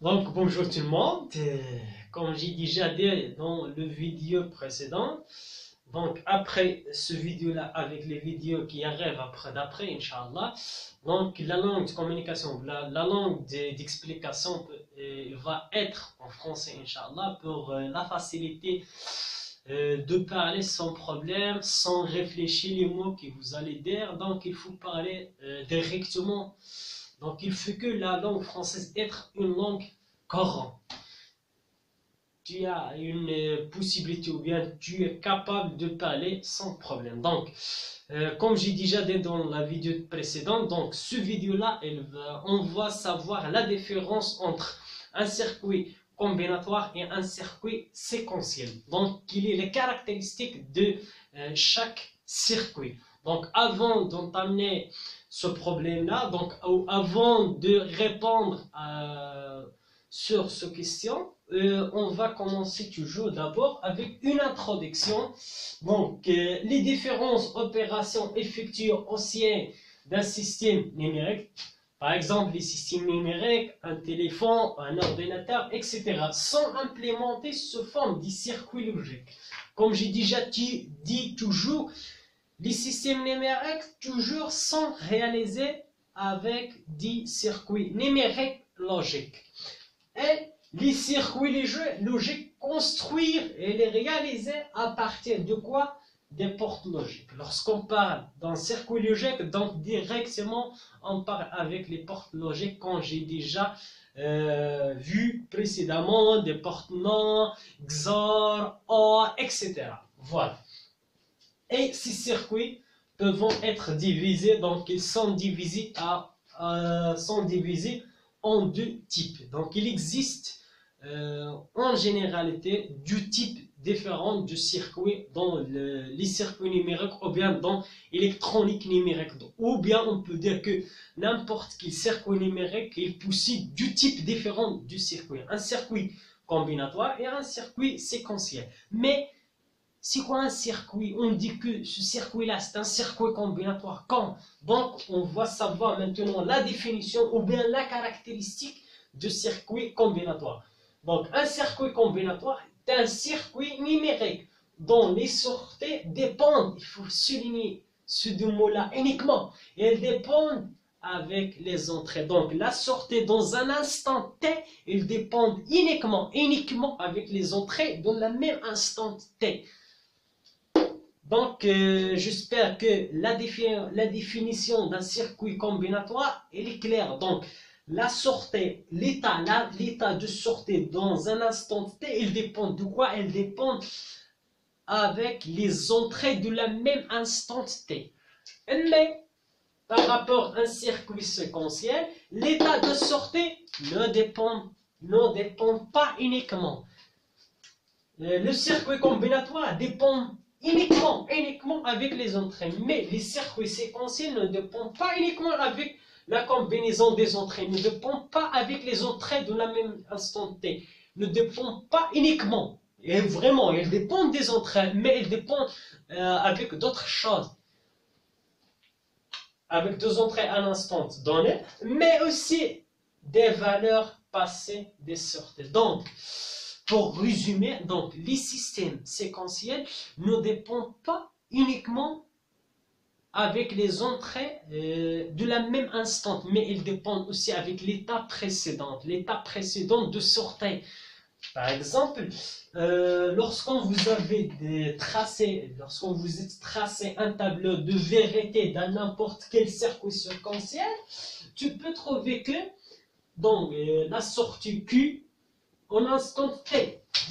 Donc bonjour tout le monde, comme j'ai déjà dit dans le vidéo précédent, donc après ce vidéo là avec les vidéos qui arrivent après d'après Inch'Allah, donc la langue de communication, la langue d'explication va être en français Inch'Allah pour la facilité de parler sans problème, sans réfléchir les mots que vous allez dire, donc il faut parler directement. Donc, il faut que la langue française être une langue Coran. Tu as une possibilité ou bien tu es capable de parler sans problème. Donc, comme j'ai déjà dit dans la vidéo précédente, donc ce vidéo-là, on va savoir la différence entre un circuit combinatoire et un circuit séquentiel. Donc, quelles sont les caractéristiques de chaque circuit. Donc, avant d'entamer ce problème-là, donc avant de répondre sur ces questions, on va commencer toujours d'abord avec une introduction. Donc, les différentes opérations effectuées au sein d'un système numérique, par exemple les systèmes numériques, un téléphone, un ordinateur, etc., sont implémentées sous forme des circuits logiques. Comme j'ai déjà dit toujours, les systèmes numériques toujours sont réalisés avec des circuits numériques logiques. Et les circuits logiques construire et les réaliser à partir de quoi? Des portes logiques. Lorsqu'on parle d'un circuit logique, donc directement on parle avec les portes logiques quand j'ai déjà vu précédemment des portes NAND, XOR, OR, etc. Voilà. Et ces circuits peuvent être divisés, donc ils sont divisés, sont divisés en deux types. Donc il existe en généralité deux types différents de circuits dans les circuits numériques ou bien dans l'électronique numérique. Ou bien on peut dire que n'importe quel circuit numérique est possible du type différent du circuit. Un circuit combinatoire et un circuit séquentiel. Mais c'est quoi un circuit? On dit que ce circuit-là, c'est un circuit combinatoire. Quand? Donc, on va savoir maintenant la définition ou bien la caractéristique de circuit combinatoire. Donc, un circuit combinatoire est un circuit numérique dont les sorties dépendent, il faut souligner ce deux mots-là uniquement, elles dépendent avec les entrées. Donc, la sortie dans un instant T, elles dépendent uniquement avec les entrées dans le même instant T. Donc, j'espère que la définition d'un circuit combinatoire, elle est claire. Donc, la sortie, l'état de sortie dans un instant T, il dépend de quoi? Elle dépend avec les entrées de la même instant T. Mais, par rapport à un circuit séquentiel, l'état de sortie ne dépend pas uniquement. Le circuit combinatoire dépend uniquement avec les entrées, mais les circuits séquentiels ne dépendent pas uniquement avec la combinaison des entrées, ne dépendent pas avec les entrées de la même instant T, ne dépendent pas uniquement, et vraiment, elles dépendent des entrées, mais elles dépendent avec d'autres choses, avec deux entrées à l'instant donné, mais aussi des valeurs passées des sorties. Donc, pour résumer, donc, les systèmes séquentiels ne dépendent pas uniquement avec les entrées de la même instant, mais ils dépendent aussi avec l'état précédent de sortie. Par exemple, lorsqu'on vous êtes tracé un tableau de vérité dans n'importe quel circuit séquentiel, tu peux trouver que donc, la sortie Q en instant T.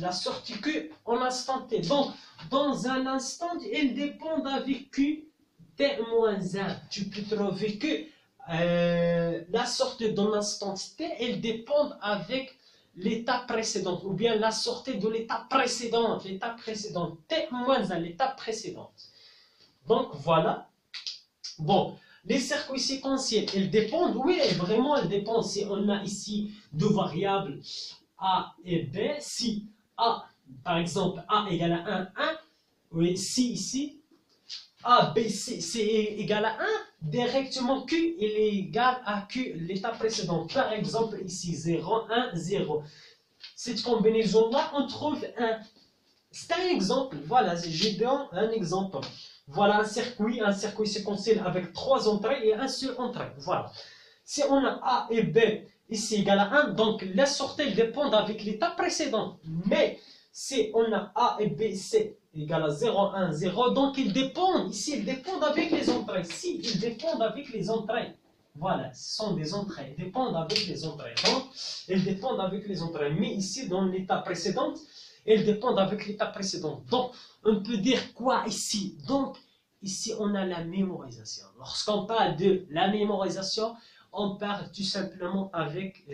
La sortie Q en instant T. Donc, dans un instant, elle dépend avec Q T-1. Tu peux trouver que la sortie dans l'instant T, elle dépend avec l'état précédent, ou bien la sortie de l'état précédent, T-1, l'étape précédente. Donc, voilà. Bon. Les circuits séquentiels, ils dépendent, oui, vraiment, ils dépendent. Si on a ici deux variables A et B, si A, par exemple, A égale à 1, 1, oui, si ici, ABC c'est égal à 1, directement Q il est égal à Q, l'étape précédente. Par exemple, ici 0, 1, 0. Cette combinaison-là, on trouve 1. C'est un exemple, voilà, j'ai donné un exemple. Voilà un circuit séquentiel avec 3 entrées et un seul entrée. Voilà. Si on a A et B ici égal à 1, donc la sortie dépend avec l'étape précédente. Mais si on a A et B, C égal à 0, 1, 0, donc ils dépendent. Ici, ils dépendent avec les entrées. Si, ils dépendent avec les entrées. Voilà, ce sont des entrées. Ils dépendent avec les entrées. Donc, ils dépendent avec les entrées. Mais ici, dans l'étape précédente, ils dépendent avec l'étape précédente. Donc, on peut dire quoi ici? Donc, ici, on a la mémorisation. Lorsqu'on parle de la mémorisation, on parle tout simplement avec,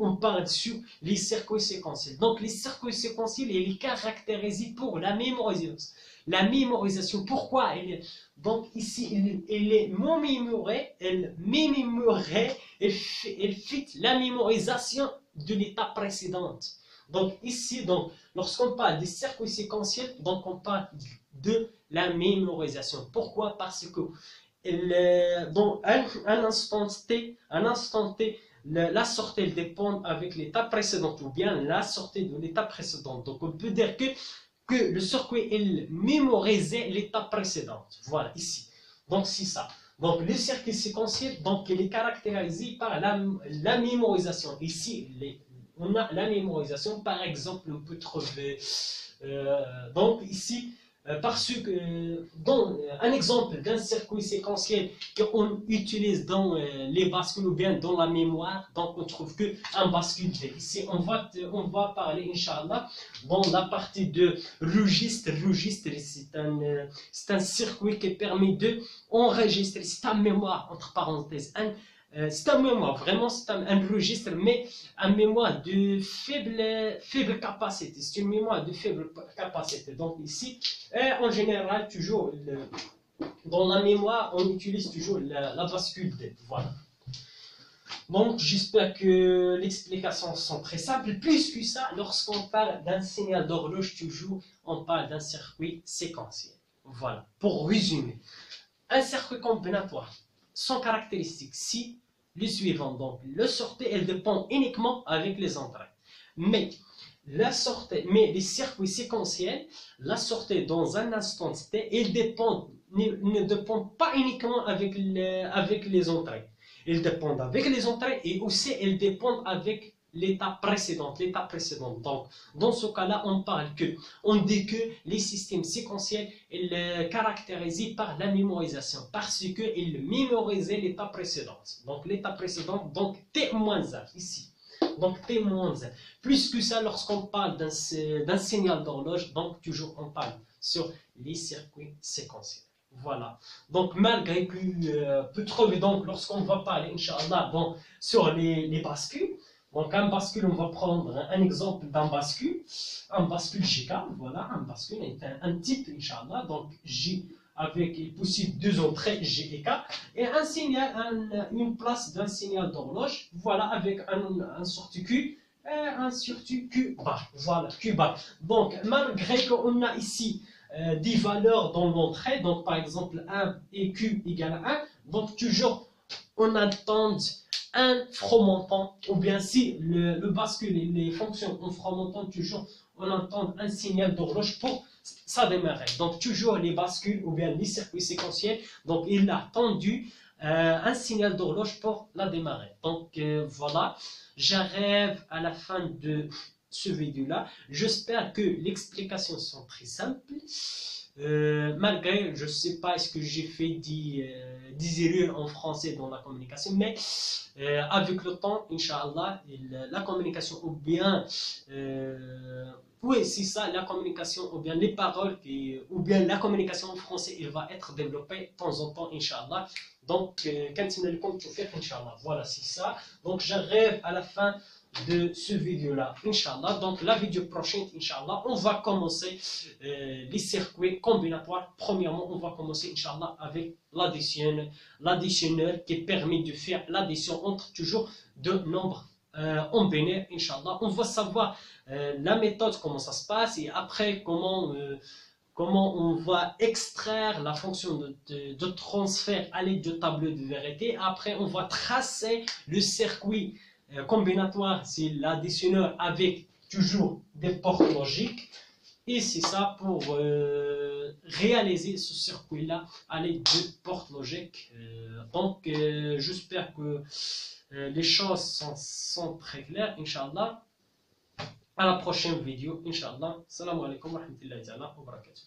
on parle sur les circuits séquentiels. Donc, les circuits séquentiels, ils sont caractérisés pour la mémorisation. La mémorisation, pourquoi? Donc, ici, elle est mémorée, elle fit la mémorisation de l'étape précédente. Donc, ici, lorsqu'on parle des circuits séquentiels, donc on parle de la mémorisation. Pourquoi? Parce que dans un instant T, la sortie dépend avec l'étape précédente ou bien la sortie de l'étape précédente. Donc, on peut dire que le circuit, il mémorisait l'étape précédente. Voilà, ici. Donc, c'est ça. Donc, le circuit séquentiel, donc, il est caractérisé par la mémorisation. Ici, on a la mémorisation. Par exemple, on peut trouver, donc, ici, parce que dans un exemple d'un circuit séquentiel qu'on utilise dans les bascules ou bien dans la mémoire, donc on trouve qu'un bascule D. Ici, on va parler, Inch'Allah, dans la partie de registre. Registre, c'est un circuit qui permet d'enregistrer, c'est un mémoire, entre parenthèses, c'est un mémoire, vraiment c'est un registre, mais un mémoire de faible capacité. C'est une mémoire de faible capacité. Donc ici, en général, toujours, dans la mémoire, on utilise toujours la bascule D. Voilà. Donc j'espère que l'explication sont très simples. Plus que ça, lorsqu'on parle d'un signal d'horloge, toujours, on parle d'un circuit séquentiel. Voilà. Pour résumer, un circuit combinatoire. Son caractéristique, si le suivant, donc la sortie, elle dépend uniquement avec les entrées. Mais les circuits séquentiels, la sortie dans un instant T, elle ne dépend pas uniquement avec les entrées. Elles dépendent avec les entrées et aussi elles dépendent avec l'étape précédente. Donc, dans ce cas-là, on dit que les systèmes séquentiels sont caractérisés par la mémorisation parce qu'ils mémorisaient l'étape précédente. Donc, T-1, ici. Donc, T-1. Plus que ça, lorsqu'on parle d'un signal d'horloge, donc, toujours, on parle sur les circuits séquentiels. Voilà. Donc, malgré que peut trouver, donc, lorsqu'on va parler, Inch'Allah, bon, sur les bascules. Donc, un bascule, on va prendre un exemple d'un bascule. Un bascule GK, voilà, un bascule est un type, Inch'Allah. Donc, J avec, il possible, deux entrées, G et K. Et un signal, une place d'un signal d'horloge, voilà, avec un sorti Q, et un sorti Q bar. Voilà, Q bar. Donc, malgré qu'on a ici des valeurs dans l'entrée, donc par exemple 1 et Q égale à 1, donc toujours, on attend un fromentant, ou bien si le bascule et les fonctions en fromentant, toujours on entend un signal d'horloge pour ça démarrer. Donc toujours les bascules ou bien les circuits séquentiels, donc il a attendu un signal d'horloge pour la démarrer. Donc voilà, j'arrive à la fin de ce vidéo là. J'espère que l'explication sont très simples. Malgré, je ne sais pas est-ce que j'ai fait des erreurs en français dans la communication, mais avec le temps, Inch'Allah, la communication ou bien, oui c'est ça, la communication ou bien les paroles, ou bien la communication en français, il va être développée de temps en temps, Inch'Allah. Donc, Inch'Allah, voilà c'est ça. Donc, j'arrive à la fin de ce vidéo là, Inch'Allah. Donc la vidéo prochaine, Inch'Allah, on va commencer les circuits combinatoires. Premièrement, on va commencer, Inch'Allah, avec l'addition, l'additionnel qui permet de faire l'addition entre toujours deux nombres combinés, Inch'Allah. On va savoir la méthode, comment ça se passe, et après comment comment on va extraire la fonction de transfert à l'aide du tableau de vérité. Après, on va tracer le circuit combinatoire, c'est l'additionneur avec toujours des portes logiques. Et c'est ça pour réaliser ce circuit-là à l'aide de portes logiques. Donc, j'espère que les choses sont très claires, Inch'Allah. À la prochaine vidéo, Inch'Allah. Salam alaikum wa rahmatullahi wa barakatuh.